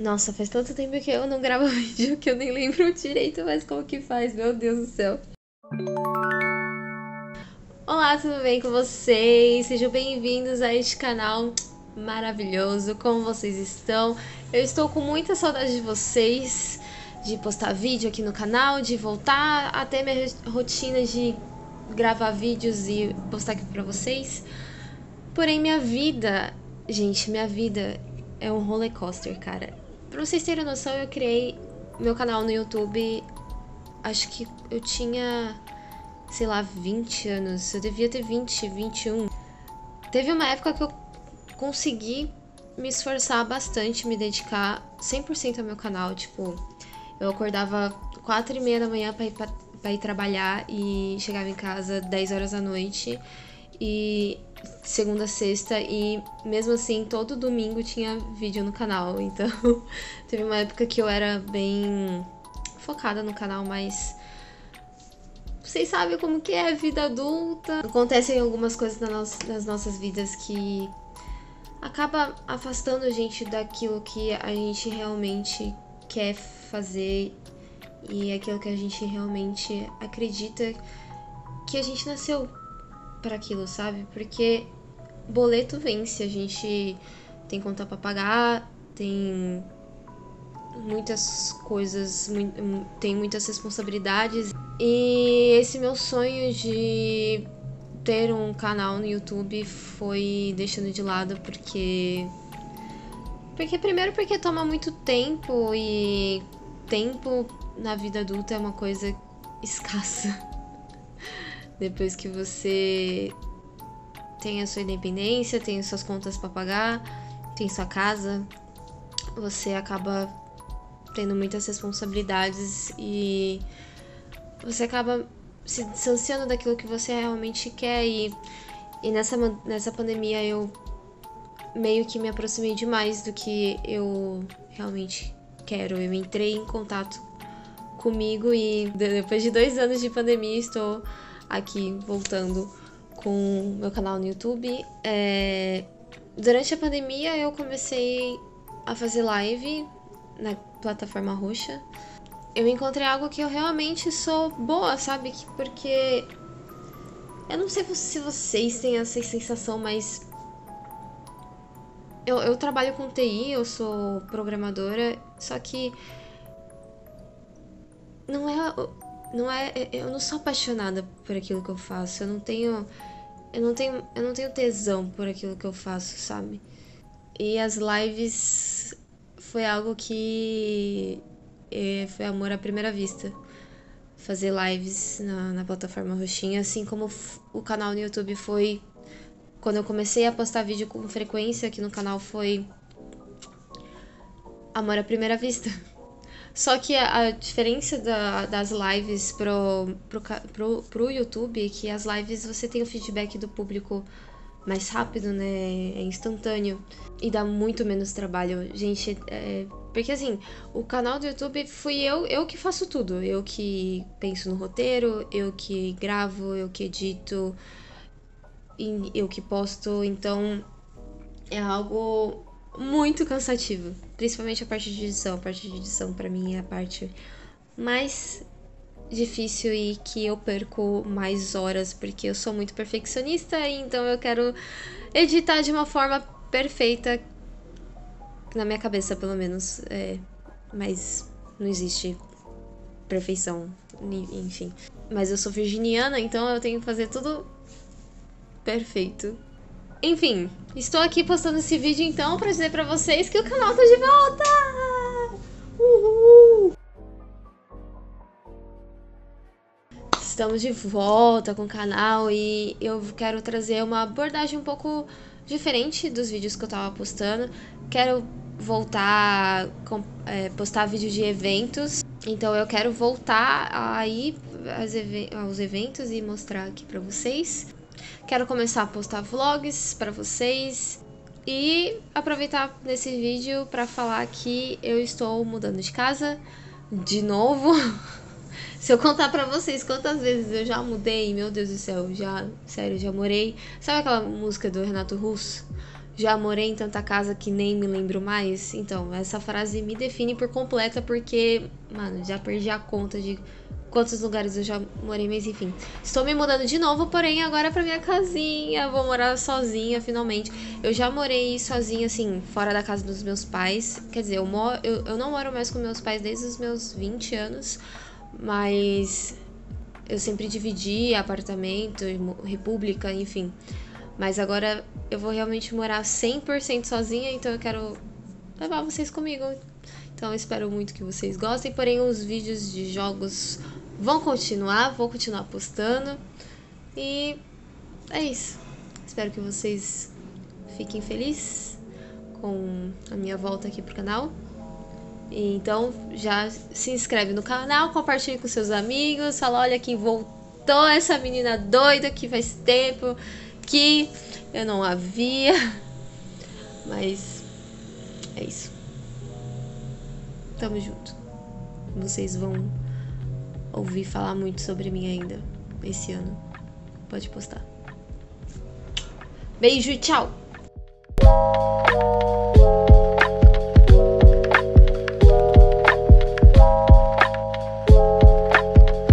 Nossa, faz tanto tempo que eu não gravo vídeo que eu nem lembro direito mais como que faz, meu Deus do céu. Olá, tudo bem com vocês? Sejam bem-vindos a este canal maravilhoso, como vocês estão? Eu estou com muita saudade de vocês, de postar vídeo aqui no canal, de voltar até minha rotina de gravar vídeos e postar aqui pra vocês. Porém, minha vida, gente, minha vida é um roller coaster, cara. Pra vocês terem noção, eu criei meu canal no YouTube, acho que eu tinha, sei lá, 20 anos. Eu devia ter 20, 21. Teve uma época que eu consegui me esforçar bastante, me dedicar 100% ao meu canal. Tipo, eu acordava 4h30 da manhã pra ir trabalhar e chegava em casa 10 horas da noite. E segunda, sexta, e mesmo assim todo domingo tinha vídeo no canal. Então teve uma época que eu era bem focada no canal, mas vocês sabem como que é a vida adulta. Acontecem algumas coisas nas nossas vidas que acaba afastando a gente daquilo que a gente realmente quer fazer e aquilo que a gente realmente acredita que a gente nasceu para aquilo, sabe? Porque boleto vence, a gente tem conta para pagar, tem muitas coisas, tem muitas responsabilidades. E esse meu sonho de ter um canal no YouTube foi deixando de lado porque primeiro porque toma muito tempo, e tempo na vida adulta é uma coisa escassa. Depois que você tem a sua independência, tem suas contas para pagar, tem sua casa, você acaba tendo muitas responsabilidades e você acaba se distanciando daquilo que você realmente quer. E nessa pandemia eu meio que me aproximei demais do que eu realmente quero. Eu entrei em contato comigo e depois de 2 anos de pandemia estou aqui voltando com meu canal no YouTube. Durante a pandemia eu comecei a fazer live na plataforma roxa. Eu encontrei algo que eu realmente sou boa, sabe? Porque eu não sei se vocês têm essa sensação, mas eu trabalho com TI, eu sou programadora, só que eu não sou apaixonada por aquilo que eu faço. Eu não tenho tesão por aquilo que eu faço, sabe? E as lives foi algo que foi amor à primeira vista. Fazer lives na plataforma roxinha, assim como o canal no YouTube foi. Quando eu comecei a postar vídeo com frequência aqui no canal, foi amor à primeira vista. Só que a diferença das lives pro YouTube é que as lives você tem o feedback do público mais rápido, né? É instantâneo. E dá muito menos trabalho. Gente, porque assim, o canal do YouTube fui eu que faço tudo. Eu que penso no roteiro, eu que gravo, eu que edito, eu que posto. Então é algo muito cansativo, principalmente a parte de edição. A parte de edição pra mim é a parte mais difícil e que eu perco mais horas, porque eu sou muito perfeccionista, então eu quero editar de uma forma perfeita, na minha cabeça pelo menos, mas não existe perfeição, enfim. Mas eu sou virginiana, então eu tenho que fazer tudo perfeito. Enfim, estou aqui postando esse vídeo então pra dizer pra vocês que o canal tá de volta! Uhul! Estamos de volta com o canal e eu quero trazer uma abordagem um pouco diferente dos vídeos que eu tava postando. Quero voltar a postar vídeo de eventos, então eu quero voltar a ir aos eventos e mostrar aqui pra vocês. Quero começar a postar vlogs pra vocês e aproveitar nesse vídeo pra falar que eu estou mudando de casa de novo. Se eu contar pra vocês quantas vezes eu já mudei, meu Deus do céu, já, sério, já morei. Sabe aquela música do Renato Russo? Já morei em tanta casa que nem me lembro mais. Então, essa frase me define por completa porque, mano, já perdi a conta de quantos lugares eu já morei, mas enfim. Estou me mudando de novo, porém agora pra minha casinha. Vou morar sozinha, finalmente. Eu já morei sozinha, assim, fora da casa dos meus pais. Quer dizer, eu não moro mais com meus pais desde os meus 20 anos, mas eu sempre dividi apartamento, república, enfim. Mas agora eu vou realmente morar 100% sozinha, então eu quero levar vocês comigo. Então eu espero muito que vocês gostem, porém os vídeos de jogos vão continuar, vou continuar postando. E é isso. Espero que vocês fiquem felizes com a minha volta aqui pro canal. E então já se inscreve no canal, compartilhe com seus amigos, fala, olha quem voltou, essa menina doida que faz tempo que eu não a via, mas é isso. Tamo junto. Vocês vão ouvir falar muito sobre mim ainda esse ano. Pode postar. Beijo e tchau!